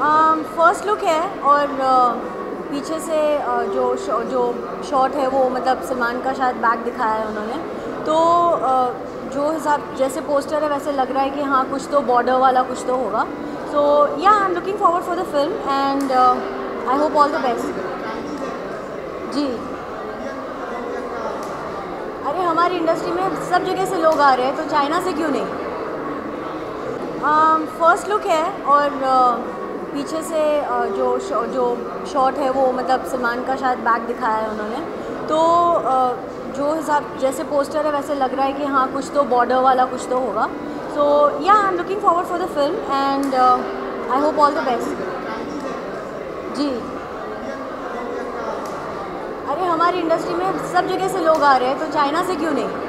First look है और पीछे से जो शॉट है वो मतलब सलमान का शायद बैक दिखाया है उन्होंने, तो जो हिसाब जैसे पोस्टर है वैसे लग रहा है कि हाँ कुछ तो बॉर्डर वाला कुछ तो होगा। So yeah I am looking forward for the film and I hope all the best. जी अरे हमारी इंडस्ट्री में सब जगह से लोग आ रहे हैं, तो चाइना से क्यों नहीं। फर्स्ट लुक है और पीछे से जो शॉट है वो मतलब सलमान का शायद बैक दिखाया है उन्होंने, तो जो हिसाब जैसे पोस्टर है वैसे लग रहा है कि हाँ कुछ तो बॉर्डर वाला कुछ तो होगा। So yeah I am looking forward for the film and I hope all the best. जी अरे हमारी इंडस्ट्री में सब जगह से लोग आ रहे हैं, तो चाइना से क्यों नहीं।